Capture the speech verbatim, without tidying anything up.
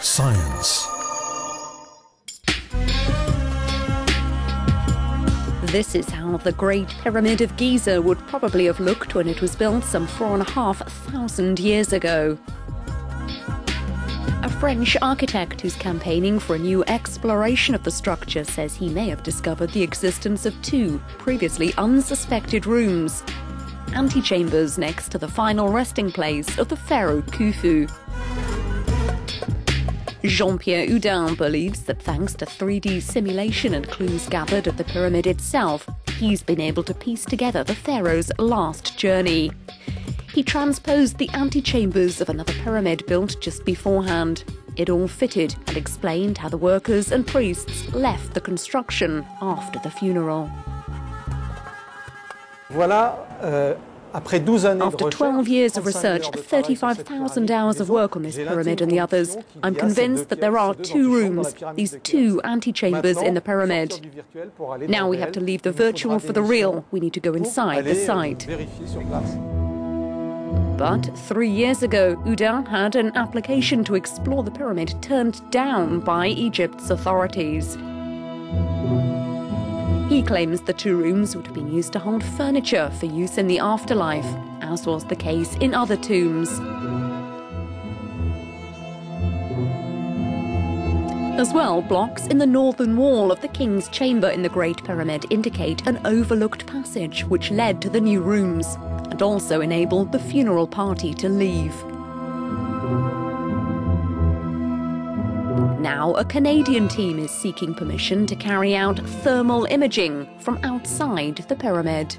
Science. This is how the Great Pyramid of Giza would probably have looked when it was built some four and a half thousand years ago. A French architect who's campaigning for a new exploration of the structure says he may have discovered the existence of two previously unsuspected rooms, antechambers next to the final resting place of the pharaoh Khufu. Jean-Pierre Houdin believes that thanks to three D simulation and clues gathered at the pyramid itself, he's been able to piece together the pharaoh's last journey. He transposed the antechambers of another pyramid built just beforehand. It all fitted and explained how the workers and priests left the construction after the funeral. Voilà. Uh... After twelve years of research, thirty-five thousand hours of work on this pyramid and the others, I'm convinced that there are two rooms, these two antechambers in the pyramid. Now we have to leave the virtual for the real. We need to go inside the site. But three years ago, Houdin had an application to explore the pyramid turned down by Egypt's authorities. He claims the two rooms would have been used to hold furniture for use in the afterlife, as was the case in other tombs. As well, blocks in the northern wall of the king's chamber in the Great Pyramid indicate an overlooked passage which led to the new rooms, and also enabled the funeral party to leave. Now, a Canadian team is seeking permission to carry out thermal imaging from outside the pyramid.